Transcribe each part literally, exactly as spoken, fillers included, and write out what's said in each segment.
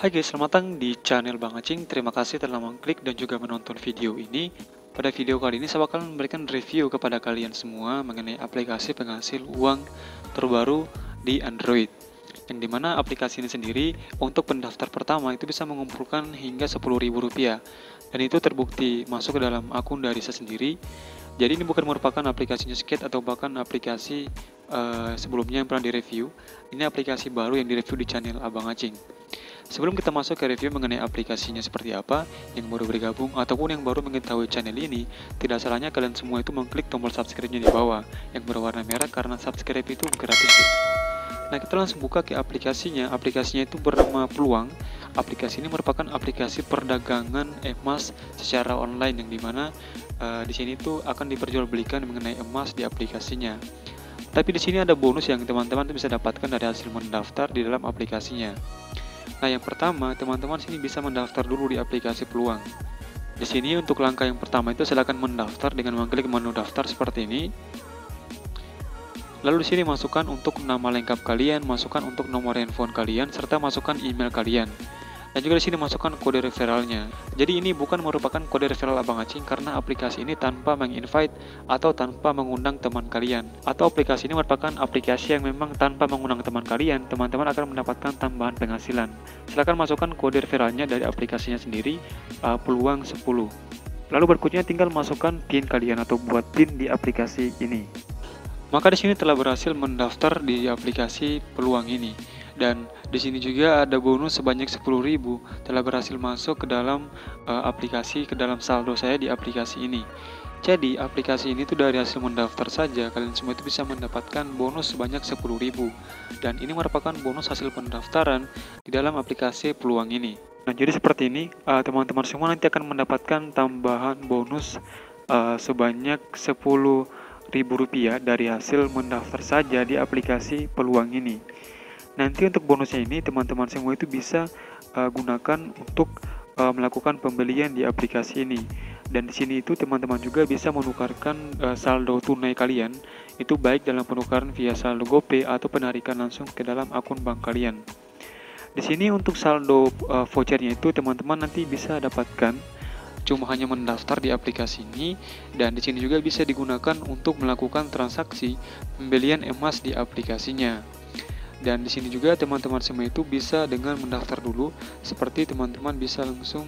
Hai guys, selamat datang di channel Bang Acing. Terima kasih telah mengklik dan juga menonton video ini. Pada video kali ini saya akan memberikan review kepada kalian semua mengenai aplikasi penghasil uang terbaru di Android, yang dimana aplikasi ini sendiri untuk pendaftar pertama itu bisa mengumpulkan hingga sepuluh ribu rupiah, dan itu terbukti masuk ke dalam akun dari saya sendiri. Jadi ini bukan merupakan aplikasi newskit atau bahkan aplikasi uh, sebelumnya yang pernah direview. Ini aplikasi baru yang direview di channel Abang Acing. Sebelum kita masuk ke review mengenai aplikasinya seperti apa, yang baru bergabung ataupun yang baru mengetahui channel ini, tidak salahnya kalian semua itu mengklik tombol subscribe-nya di bawah yang berwarna merah karena subscribe itu gratis. Nah, kita langsung buka ke aplikasinya. Aplikasinya itu bernama Peluang. Aplikasi ini merupakan aplikasi perdagangan emas secara online, yang dimana uh, di sini itu akan diperjualbelikan mengenai emas di aplikasinya. Tapi di sini ada bonus yang teman-teman bisa dapatkan dari hasil mendaftar di dalam aplikasinya. Nah, yang pertama, teman-teman sini bisa mendaftar dulu di aplikasi Peluang. Di sini untuk langkah yang pertama itu silakan mendaftar dengan mengklik menu daftar seperti ini. Lalu di sini masukkan untuk nama lengkap kalian, masukkan untuk nomor handphone kalian, serta masukkan email kalian. Dan juga di sini masukkan kode referralnya. Jadi ini bukan merupakan kode referral Abang Acing karena aplikasi ini tanpa menginvite atau tanpa mengundang teman kalian. Atau aplikasi ini merupakan aplikasi yang memang tanpa mengundang teman kalian, teman-teman akan mendapatkan tambahan penghasilan. Silakan masukkan kode referralnya dari aplikasinya sendiri, uh, Peluang sepuluh. Lalu berikutnya tinggal masukkan pin kalian atau buat pin di aplikasi ini. Maka di sini telah berhasil mendaftar di aplikasi Peluang ini. Dan di sini juga ada bonus sebanyak sepuluh ribu telah berhasil masuk ke dalam uh, aplikasi, ke dalam saldo saya di aplikasi ini. Jadi aplikasi ini tuh dari hasil mendaftar saja kalian semua itu bisa mendapatkan bonus sebanyak sepuluh ribu, dan ini merupakan bonus hasil pendaftaran di dalam aplikasi Peluang ini. Nah, jadi seperti ini, teman-teman uh, semua nanti akan mendapatkan tambahan bonus uh, sebanyak sepuluh ribu rupiah dari hasil mendaftar saja di aplikasi Peluang ini. Nanti untuk bonusnya ini teman-teman semua itu bisa uh, gunakan untuk uh, melakukan pembelian di aplikasi ini. Dan di sini itu teman-teman juga bisa menukarkan uh, saldo tunai kalian itu baik dalam penukaran via saldo GoPay atau penarikan langsung ke dalam akun bank kalian. Di sini untuk saldo uh, vouchernya itu teman-teman nanti bisa dapatkan cuma hanya mendaftar di aplikasi ini, dan di sini juga bisa digunakan untuk melakukan transaksi pembelian emas di aplikasinya. Dan di sini juga teman-teman semua itu bisa dengan mendaftar dulu, seperti teman-teman bisa langsung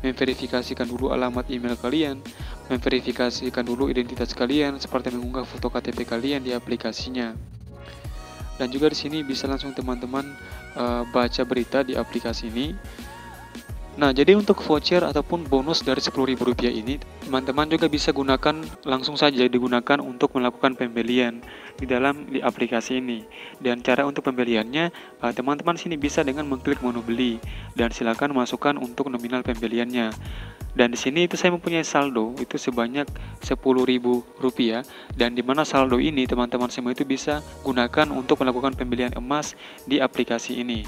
memverifikasikan dulu alamat email kalian, memverifikasikan dulu identitas kalian, seperti mengunggah foto K T P kalian di aplikasinya. Dan juga di sini bisa langsung teman-teman uh, baca berita di aplikasi ini. Nah, jadi untuk voucher ataupun bonus dari sepuluh ribu rupiah ini, teman-teman juga bisa gunakan langsung saja digunakan untuk melakukan pembelian di dalam di aplikasi ini. Dan cara untuk pembeliannya, teman-teman sini bisa dengan mengklik menu beli, dan silakan masukkan untuk nominal pembeliannya. Dan di sini itu saya mempunyai saldo itu sebanyak sepuluh ribu rupiah, dan dimana saldo ini teman-teman semua itu bisa gunakan untuk melakukan pembelian emas di aplikasi ini.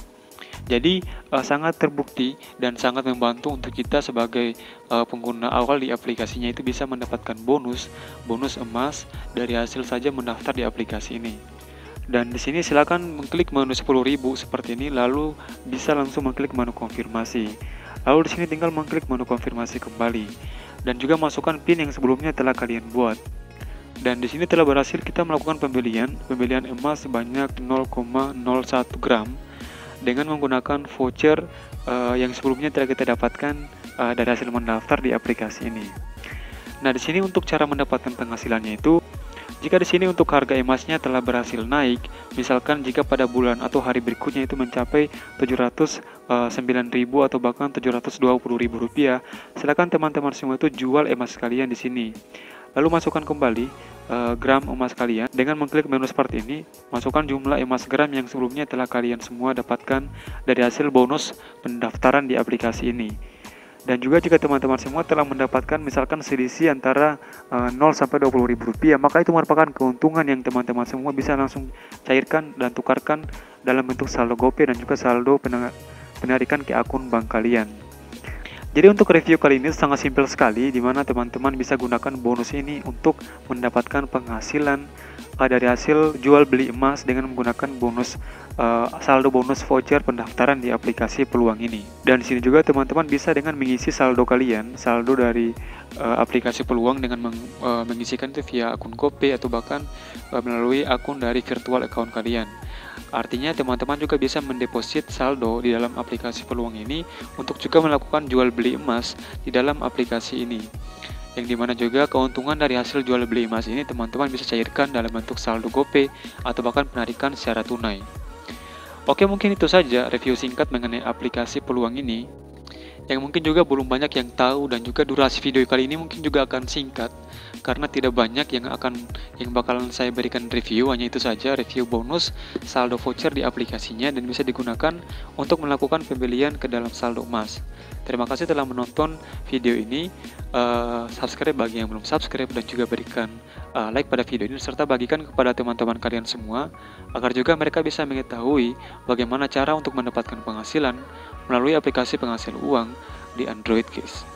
Jadi uh, sangat terbukti dan sangat membantu untuk kita sebagai uh, pengguna awal di aplikasinya itu bisa mendapatkan bonus bonus emas dari hasil saja mendaftar di aplikasi ini. Dan di sini silakan mengklik menu sepuluh ribu seperti ini, lalu bisa langsung mengklik menu konfirmasi. Lalu di sini tinggal mengklik menu konfirmasi kembali dan juga masukkan pin yang sebelumnya telah kalian buat. Dan di sini telah berhasil kita melakukan pembelian pembelian emas sebanyak nol koma nol satu gram. Dengan menggunakan voucher uh, yang sebelumnya telah kita dapatkan uh, dari hasil mendaftar di aplikasi ini. Nah, di sini untuk cara mendapatkan penghasilannya itu, jika di sini untuk harga emasnya telah berhasil naik, misalkan jika pada bulan atau hari berikutnya itu mencapai tujuh ratus sembilan ribu atau bahkan tujuh ratus dua puluh ribu rupiah, silakan teman-teman semua itu jual emas kalian di sini. Lalu masukkan kembali uh, gram emas kalian dengan mengklik menu seperti ini. Masukkan jumlah emas gram yang sebelumnya telah kalian semua dapatkan dari hasil bonus pendaftaran di aplikasi ini. Dan juga jika teman-teman semua telah mendapatkan misalkan selisih antara uh, nol sampai dua puluh ribu rupiah, maka itu merupakan keuntungan yang teman-teman semua bisa langsung cairkan dan tukarkan dalam bentuk saldo GoPay dan juga saldo penarikan ke akun bank kalian. Jadi untuk review kali ini sangat simpel sekali, dimana teman-teman bisa gunakan bonus ini untuk mendapatkan penghasilan uh, dari hasil jual beli emas dengan menggunakan bonus uh, saldo bonus voucher pendaftaran di aplikasi Peluang ini. Dan di sini juga teman-teman bisa dengan mengisi saldo kalian, saldo dari uh, aplikasi Peluang dengan meng, uh, mengisikan itu via akun GoPay atau bahkan uh, melalui akun dari virtual account kalian. Artinya teman-teman juga bisa mendeposit saldo di dalam aplikasi Peluang ini untuk juga melakukan jual beli emas di dalam aplikasi ini, yang dimana juga keuntungan dari hasil jual beli emas ini teman-teman bisa cairkan dalam bentuk saldo GoPay atau bahkan penarikan secara tunai. Oke, mungkin itu saja review singkat mengenai aplikasi Peluang ini, yang mungkin juga belum banyak yang tahu, dan juga durasi video kali ini mungkin juga akan singkat karena tidak banyak yang akan yang bakalan saya berikan review. Hanya itu saja review bonus saldo voucher di aplikasinya dan bisa digunakan untuk melakukan pembelian ke dalam saldo emas. Terima kasih telah menonton video ini, uh, subscribe bagi yang belum subscribe dan juga berikan uh, like pada video ini serta bagikan kepada teman-teman kalian semua agar juga mereka bisa mengetahui bagaimana cara untuk mendapatkan penghasilan melalui aplikasi penghasil uang di Android, guys.